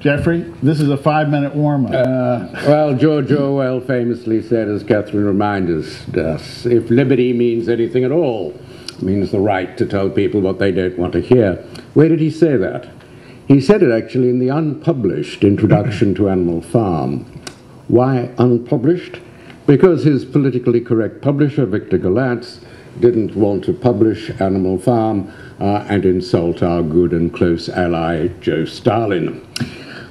Jeffrey, this is a 5-minute warm-up. Well, George Orwell famously said, as Catherine reminded us, if liberty means anything at all, it means the right to tell people what they don't want to hear. Where did he say that? He said it actually in the unpublished introduction to Animal Farm. Why unpublished? Because his politically correct publisher, Victor Gollancz, didn't want to publish Animal Farm and insult our good and close ally, Joe Stalin.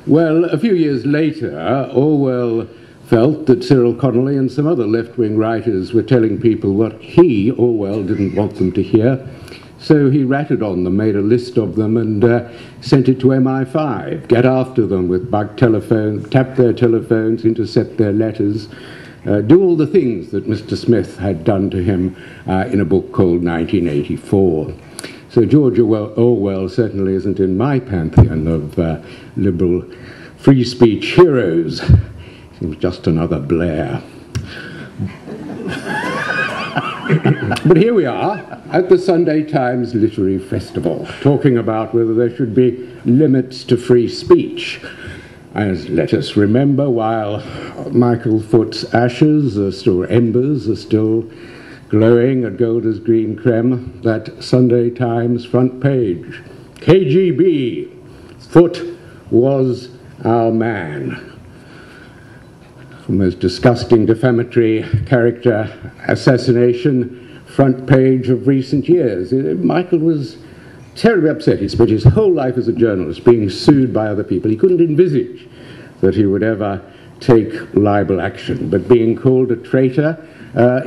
Well, a few years later, Orwell felt that Cyril Connolly and some other left-wing writers were telling people what he, Orwell, didn't want them to hear. So he ratted on them, made a list of them, and sent it to MI5. Get after them with bug telephone, tap their telephones, intercept their letters, do all the things that Mr. Smith had done to him in a book called 1984. So George Orwell certainly isn't in my pantheon of liberal free speech heroes. Seems just another Blair. But here we are at the Sunday Times Literary Festival, talking about whether there should be limits to free speech. As let us remember, while Michael Foot's ashes, or still embers, are still glowing at Golder's Green Creme, that Sunday Times front page. KGB, Foot was our man. The most disgusting defamatory character assassination front page of recent years. Michael was terribly upset. He spent his whole life as a journalist being sued by other people. He couldn't envisage that he would ever take libel action, but being called a traitor,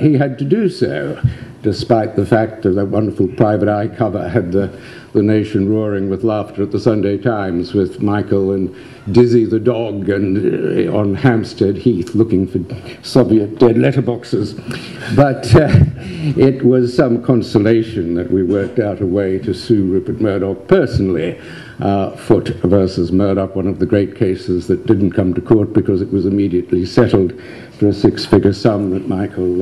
he had to do so, despite the fact that that wonderful Private Eye cover had the nation roaring with laughter at the Sunday Times, with Michael and Dizzy the dog and on Hampstead Heath looking for Soviet dead letterboxes. But it was some consolation that we worked out a way to sue Rupert Murdoch personally. Foot versus Murdoch, one of the great cases that didn't come to court because it was immediately settled for a 6-figure sum that Michael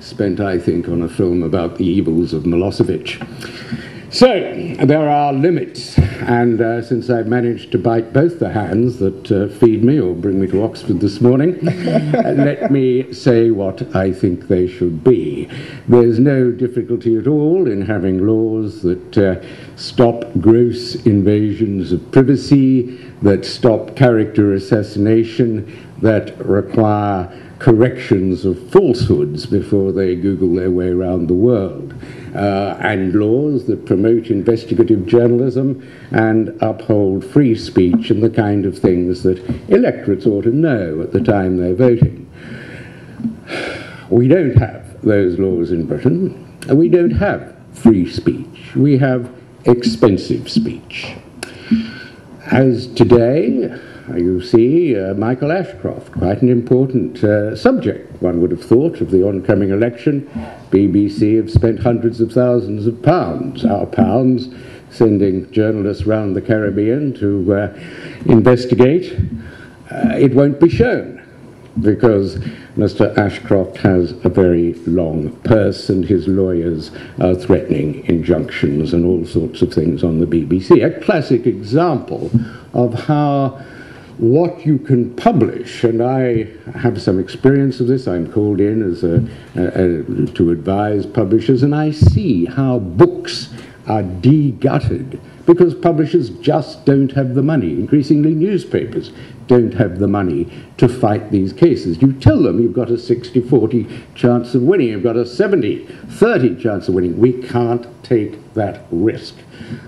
spent, I think, on a film about the evils of Milosevic. So, there are limits, and since I've managed to bite both the hands that feed me or bring me to Oxford this morning, let me say what I think they should be. There's no difficulty at all in having laws that stop gross invasions of privacy, that stop character assassination, that require corrections of falsehoods before they Google their way around the world, and laws that promote investigative journalism and uphold free speech and the kind of things that electorates ought to know at the time they're voting. We don't have those laws in Britain. We don't have free speech. We have expensive speech. As today, you see, Michael Ashcroft, quite an important subject, one would have thought, of the oncoming election. BBC have spent hundreds of thousands of pounds, our pounds, sending journalists round the Caribbean to investigate. It won't be shown because Mr. Ashcroft has a very long purse and his lawyers are threatening injunctions and all sorts of things on the BBC. A classic example of how what you can publish, and I have some experience of this. I'm called in as to advise publishers, and I see how books are de-gutted because publishers just don't have the money. Increasingly, newspapers don't have the money to fight these cases. You tell them you've got a 60-40 chance of winning, you've got a 70-30 chance of winning. We can't take that risk.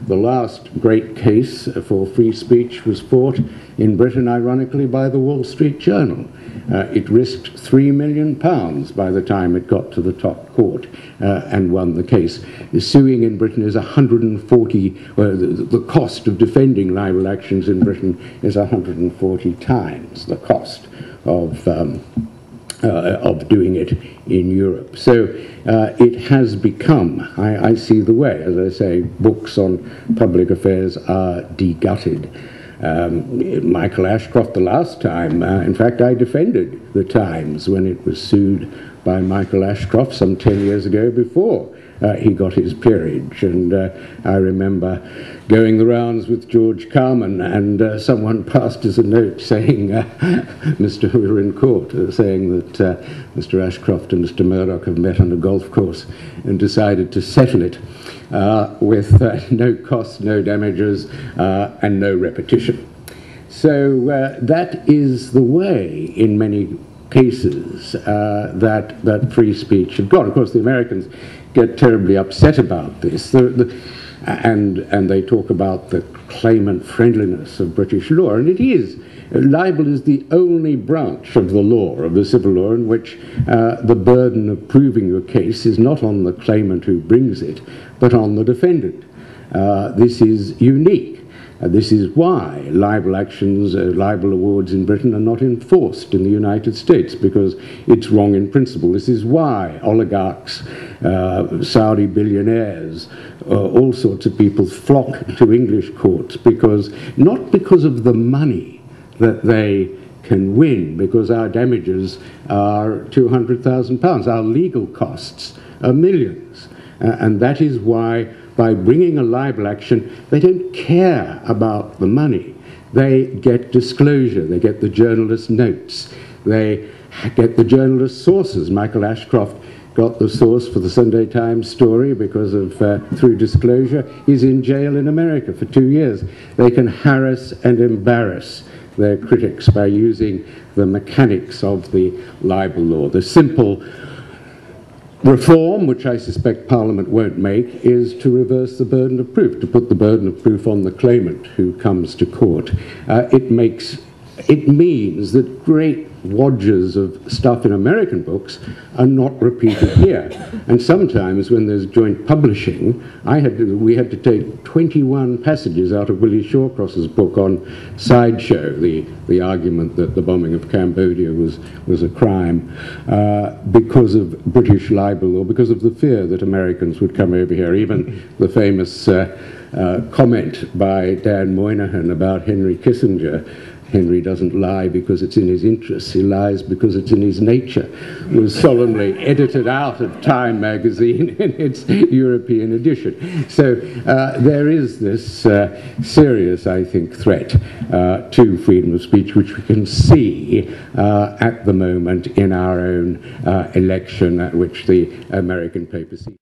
The last great case for free speech was fought in Britain, ironically, by the Wall Street Journal. It risked £3 million by the time it got to the top court and won the case. Suing in Britain is 140, the cost of defending libel actions in Britain is 140 times the cost of doing it in Europe. So it has become, I see the way, as I say, books on public affairs are de-gutted. Michael Ashcroft, the last time, in fact, I defended the Times when it was sued by Michael Ashcroft some 10 years ago before he got his peerage. And I remember going the rounds with George Carman, and someone passed us a note saying, Mr. we were in court, saying that Mr. Ashcroft and Mr. Murdoch have met on a golf course and decided to settle it with no cost, no damages, and no repetition. So that is the way, in many cases, that free speech had gone. Of course, the Americans get terribly upset about this, and they talk about the claimant friendliness of British law, and it is. Libel is the only branch of the law, of the civil law, in which the burden of proving your case is not on the claimant who brings it, but on the defendant. This is unique. This is why libel actions, libel awards in Britain are not enforced in the United States, because it's wrong in principle. This is why oligarchs, Saudi billionaires, all sorts of people flock to English courts, because not because of the money that they can win, because our damages are £200,000. Our legal costs are millions. And that is why, by bringing a libel action, they don't care about the money. They get disclosure, they get the journalist's notes, they get the journalist's sources. Michael Ashcroft got the source for the Sunday Times story because of, through disclosure. He's in jail in America for 2 years. They can harass and embarrass their critics by using the mechanics of the libel law. The simple reform, which I suspect Parliament won't make, is to reverse the burden of proof, to put the burden of proof on the claimant who comes to court. It means that great wadges of stuff in American books are not repeated here. And sometimes when there's joint publishing, we had to take 21 passages out of Willie Shawcross's book on Sideshow, the argument that the bombing of Cambodia was a crime, because of British libel, or because of the fear that Americans would come over here. Even the famous comment by Dan Moynihan about Henry Kissinger, "Henry doesn't lie because it's in his interests, he lies because it's in his nature," was solemnly edited out of Time magazine in its European edition. So there is this serious, I think, threat to freedom of speech, which we can see at the moment in our own election, at which the American papacy.